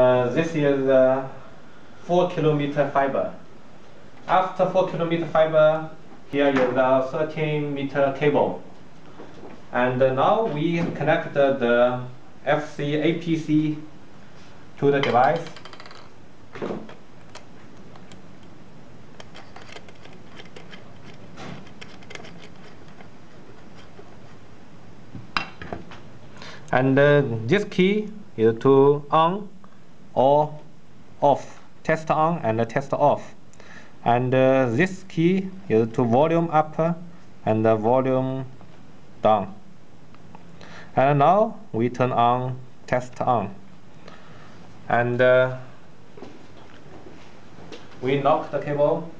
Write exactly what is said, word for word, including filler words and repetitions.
Uh, this is uh, four kilometer fiber. After four kilometer fiber, here is a thirteen meter cable. And uh, now we connect uh, the F C A P C to the device. And uh, this key is to on or off, test on and test off. And uh, this key is to volume up and uh, volume down. And now we turn on test on. And uh, we knock the cable.